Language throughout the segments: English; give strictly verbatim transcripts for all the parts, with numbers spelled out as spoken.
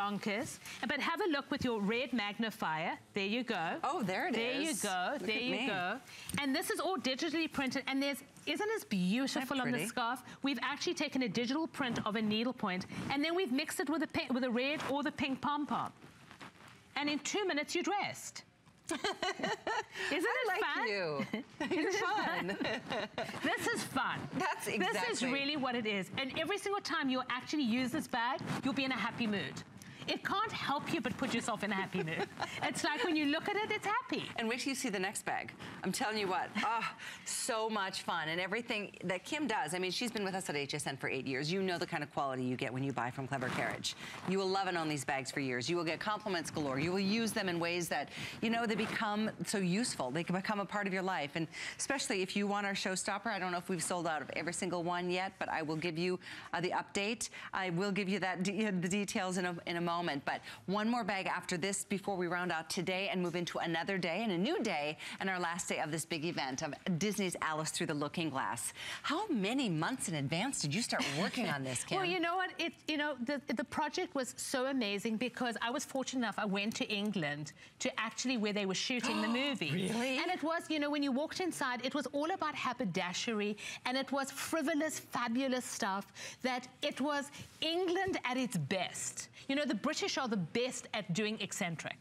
bonkers. But have a look with your red magnifier. There you go. Oh, there it there is. There you go. Look there you me. go. And this is all digitally printed. And there's, isn't this beautiful on the scarf? We've actually taken a digital print of a needlepoint, and then we've mixed it with a pink, with a red or the pink pom pom. And in two minutes, you're dressed. Isn't I it like fun? You. You're fun. fun. This is fun. That's exactly. This is really what it is. And every single time you actually use this bag, you'll be in a happy mood. It can't help you but put yourself in a happy mood. It's like when you look at it, it's happy. And wait till you see the next bag. I'm telling you what, oh, so much fun. And everything that Kim does, I mean, she's been with us at H S N for eight years. You know the kind of quality you get when you buy from Clever Carriage. You will love and own these bags for years. You will get compliments galore. You will use them in ways that, you know, they become so useful. They can become a part of your life. And especially if you want our showstopper, I don't know if we've sold out of every single one yet, but I will give you uh, the update. I will give you that de the details in a, in a moment. Moment, but one more bag after this before we round out today and move into another day and a new day and our last day of this big event of Disney's Alice Through the Looking Glass. How many months in advance did you start working on this, Kim? Well, you know what? It, you know, the, the project was so amazing because I was fortunate enough, I went to England to actually where they were shooting the movie. Really? And it was, you know, when you walked inside, it was all about haberdashery and it was frivolous, fabulous stuff that it was England at its best. You know, the British are the best at doing eccentric.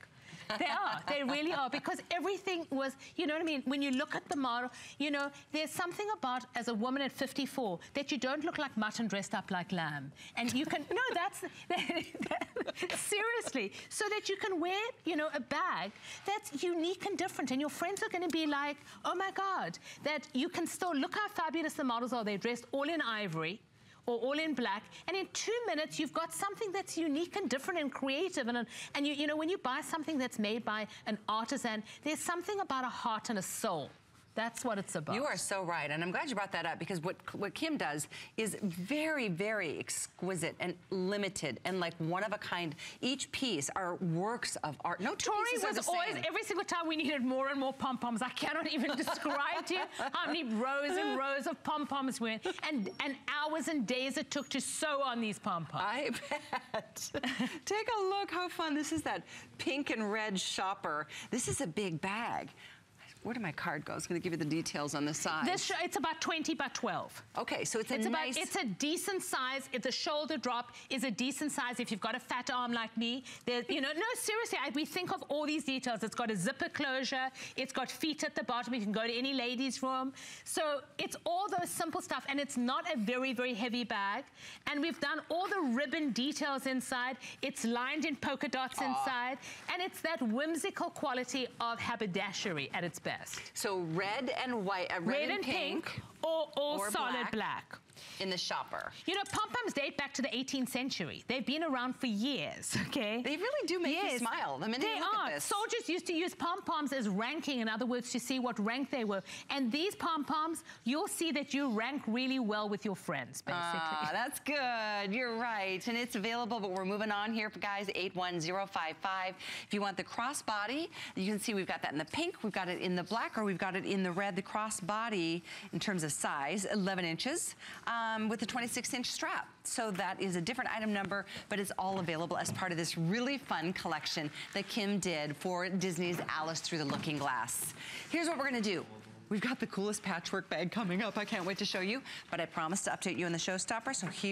They are. They really are. Because everything was, you know what I mean? When you look at the model, you know, there's something about, as a woman at fifty-four, that you don't look like mutton dressed up like lamb. And you can, no, that's, that, that, seriously. So that you can wear, you know, a bag that's unique and different. And your friends are going to be like, oh, my God, that you can still look how fabulous the models are. They're dressed all in ivory. Or all in black, and in two minutes you've got something that's unique and different and creative. And and you you know when you buy something that's made by an artisan, there's something about a heart and a soul. That's what it's about. You are so right, and I'm glad you brought that up because what what Kim does is very, very exquisite and limited and like one of a kind. Each piece are works of art. No two pieces are the same. Tori was always, every single time we needed more and more pom poms. I cannot even describe to you how many rows and rows of pom poms were and and hours and days it took to sew on these pom poms. I bet. Take a look how fun this is. That pink and red shopper. This is a big bag. Where did my card go? I was going to give you the details on the size. This, it's about twenty by twelve. Okay, so it's a it's nice... About, it's a decent size. If the shoulder drop is a decent size. If you've got a fat arm like me, there, you know, no, seriously, I, we think of all these details. It's got a zipper closure. It's got feet at the bottom. You can go to any ladies' room. So it's all those simple stuff, and it's not a very, very heavy bag. And we've done all the ribbon details inside. It's lined in polka dots Aww. inside, and it's that whimsical quality of haberdashery at its best. Best. So red and white, uh, red, red and, and pink, pink or, or, or solid black. black. In the shopper. You know, pom-poms date back to the eighteenth century. They've been around for years, okay? They really do make yes. you smile the minute they you look are. at this. Soldiers used to use pom-poms as ranking, in other words, to see what rank they were. And these pom-poms, you'll see that you rank really well with your friends, basically. Ah, that's good. You're right. And it's available, but we're moving on here, guys, eight one zero five five. If you want the crossbody, you can see we've got that in the pink, we've got it in the black, or we've got it in the red. The crossbody, in terms of size, eleven inches. Um, Um, with a twenty-six inch strap. So that is a different item number, but it's all available as part of this really fun collection that Kim did for Disney's Alice Through the Looking Glass. Here's what we're gonna do. We've got the coolest patchwork bag coming up. I can't wait to show you, but I promised to update you on the showstopper, so here